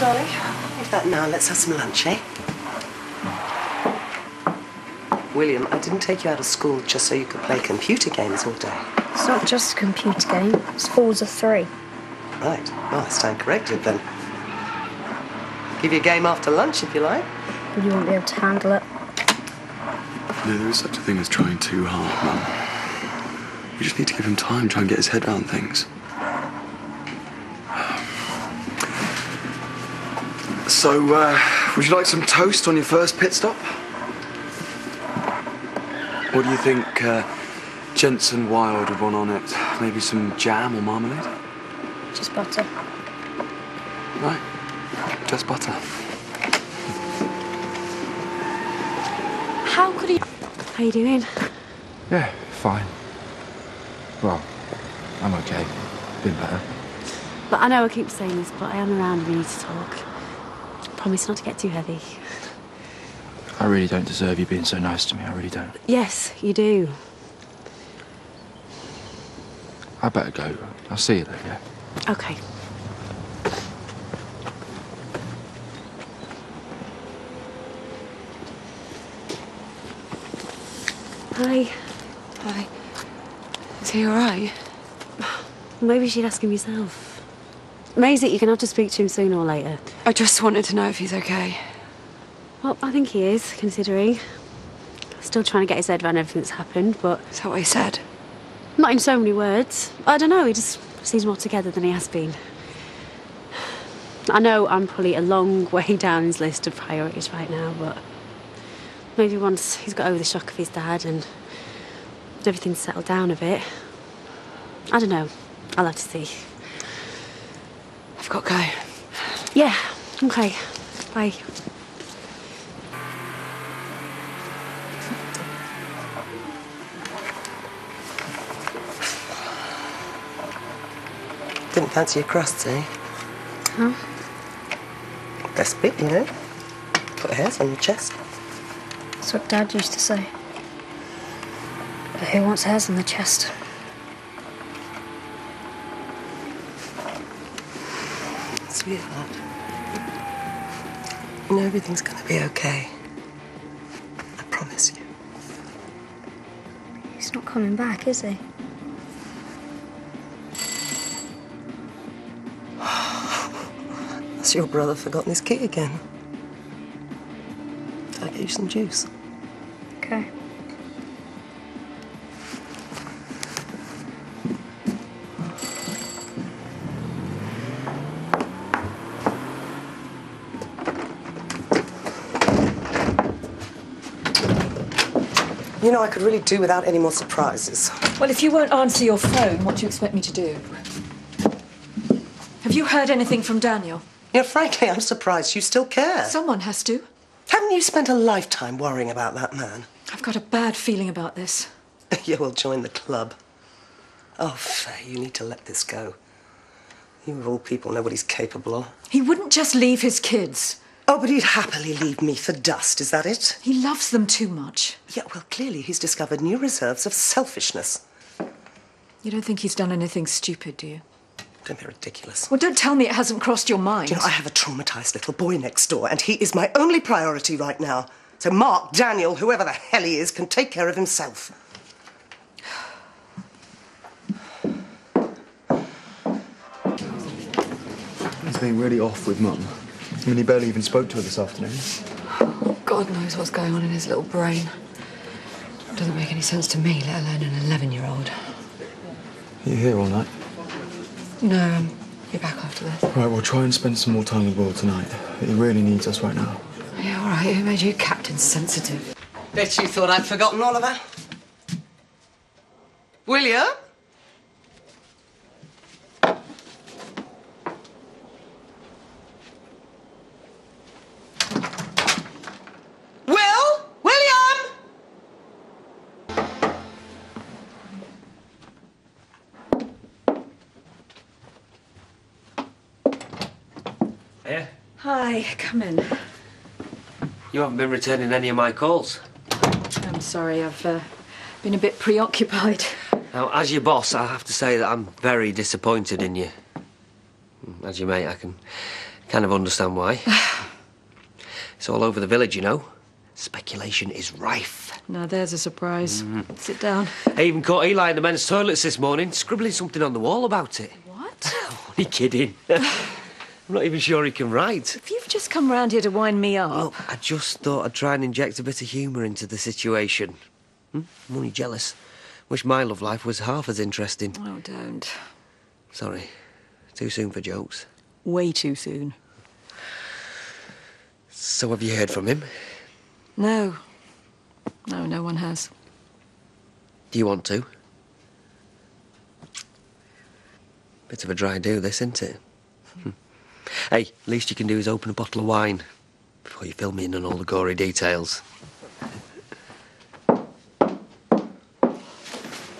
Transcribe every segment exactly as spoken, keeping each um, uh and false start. Well, darling, leave that now. Let's have some lunch, eh? William, I didn't take you out of school just so you could play computer games all day. It's not just a computer game. It's fours of three. Right. Well, I stand corrected, then. Give you a game after lunch, if you like. But you won't be able to handle it. No, there is such a thing as trying too hard, Mum. You just need to give him time, try and get his head round things. So, uh, would you like some toast on your first pit stop? What do you think uh, Jensen Wilde would want on it? Maybe some jam or marmalade? Just butter. Right, just butter. How could he... How you doing? Yeah, fine. Well, I'm okay. Been better. But I know I keep saying this, but I am around and we need to talk. Promise not to get too heavy. I really don't deserve you being so nice to me. I really don't. Yes, you do. I better go. I'll see you later. Okay. Hi. Hi. Is he all right? Maybe you should ask him yourself. Maisie, you're going to have to speak to him sooner or later. I just wanted to know if he's okay. Well, I think he is, considering. Still trying to get his head around everything that's happened, but... Is that what he said? Not in so many words. I don't know, he just seems more together than he has been. I know I'm probably a long way down his list of priorities right now, but... Maybe once he's got over the shock of his dad and everything's settled down a bit. I don't know. I'll have to see. I've got to go. Yeah, okay. Bye. Didn't fancy your crusts, eh? Huh? Best bit, you know. Put hairs on your chest. That's what Dad used to say. But who wants hairs on the chest? Sweetheart, you know everything's gonna be okay. I promise you. He's not coming back, is he? Has your brother forgotten his key again? I'll get you some juice. Okay. You know, I could really do without any more surprises. Well, if you won't answer your phone, what do you expect me to do? Have you heard anything from Daniel? Yeah, frankly, I'm surprised you still care. Someone has to. Haven't you spent a lifetime worrying about that man? I've got a bad feeling about this. You will join the club. Oh, Faye, you need to let this go. You of all people know what he's capable of. He wouldn't just leave his kids. Oh, but he'd happily leave me for dust, is that it? He loves them too much. Yeah, well, clearly he's discovered new reserves of selfishness. You don't think he's done anything stupid, do you? Don't be ridiculous. Well, don't tell me it hasn't crossed your mind. You know, I have a traumatised little boy next door, and he is my only priority right now. So Mark, Daniel, whoever the hell he is, can take care of himself. He's been really off with Mum. I mean, he barely even spoke to her this afternoon. Oh, God knows what's going on in his little brain. Doesn't make any sense to me, let alone an eleven-year-old. Are you here all night? No, um, you're back after this. Right, well, try and spend some more time with Will tonight. He really needs us right now. Yeah, all right. Who made you captain sensitive? Bet you thought I'd forgotten Oliver. William? Will? William? Hi, come in. You haven't been returning any of my calls. I'm sorry, I've uh, been a bit preoccupied. Now, as your boss, I have to say that I'm very disappointed in you. As your mate, I can Kind of understand why. It's all over the village, you know. Speculation is rife. Now, there's a surprise. Mm. Sit down. I even caught Eli in the men's toilets this morning, scribbling something on the wall about it. What? Only kidding. I'm not even sure he can write. If you've just come round here to wind me up... Well, I just thought I'd try and inject a bit of humour into the situation. Hmm? I'm only jealous. Wish my love life was half as interesting. Oh, don't. Sorry. Too soon for jokes. Way too soon. So have you heard from him? No. No, no one has. Do you want to? Bit of a dry do, this, isn't it? Hmm. Hey, least you can do is open a bottle of wine before you fill me in on all the gory details.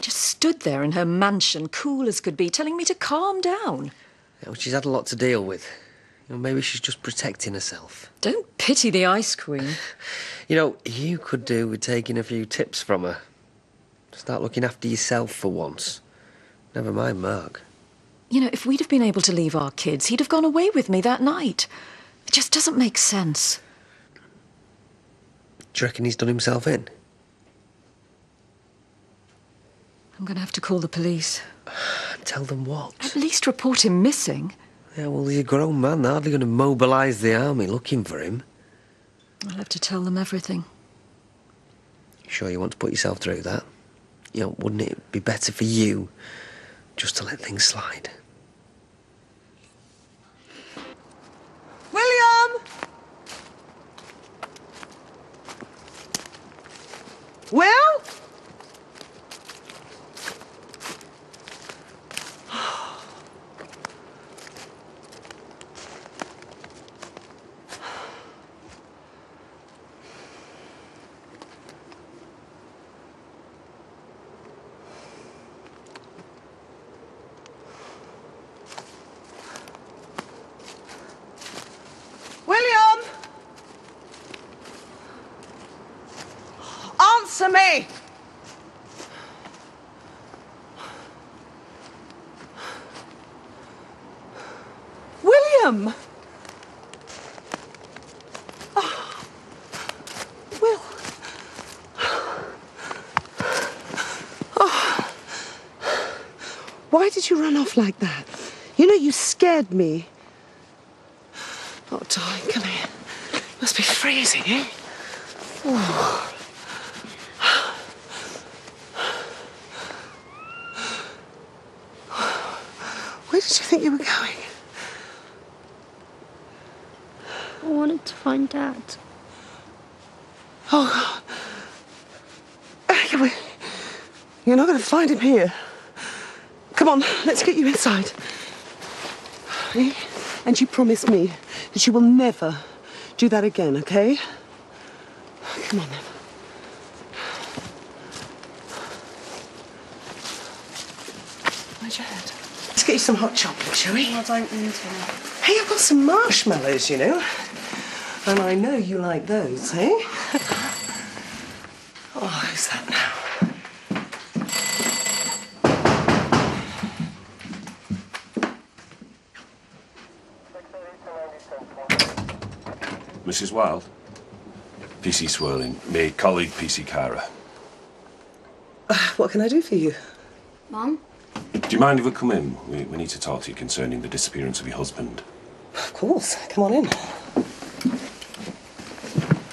Just stood there in her mansion, cool as could be, telling me to calm down. Yeah, well, she's had a lot to deal with. You know, maybe she's just protecting herself. Don't pity the ice queen. You know, you could do with taking a few tips from her. Start looking after yourself for once. Never mind Mark. You know, if we'd have been able to leave our kids, he'd have gone away with me that night. It just doesn't make sense. Do you reckon he's done himself in? I'm going to have to call the police. Tell them what? At least report him missing. Yeah, well, he's a grown man. They're hardly going to mobilise the army looking for him. I'll have to tell them everything. You sure you want to put yourself through that? You know, wouldn't it be better for you just to let things slide? William! Will? Answer me! William! Oh. Will. Oh. Why did you run off like that? You know, you scared me. Oh, darling, come here. Must be freezing, eh? Oh. Where did you think you were going? I wanted to find Dad. Oh, God. You're not going to find him here. Come on, let's get you inside. And you promised me that you will never do that again, OK? Come on, then. Where's your head? Let's get you some hot chocolate, shall we? I don't need one. Hey, I've got some marshmallows, you know. And I know you like those, eh? Oh, who's that now? Missus Wilde. P C Swirling. Me colleague, P C Kyra. Uh, what can I do for you? Mum? Do you mind if we come in? We, we need to talk to you concerning the disappearance of your husband. Of course. Come on in.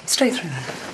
Straight through then.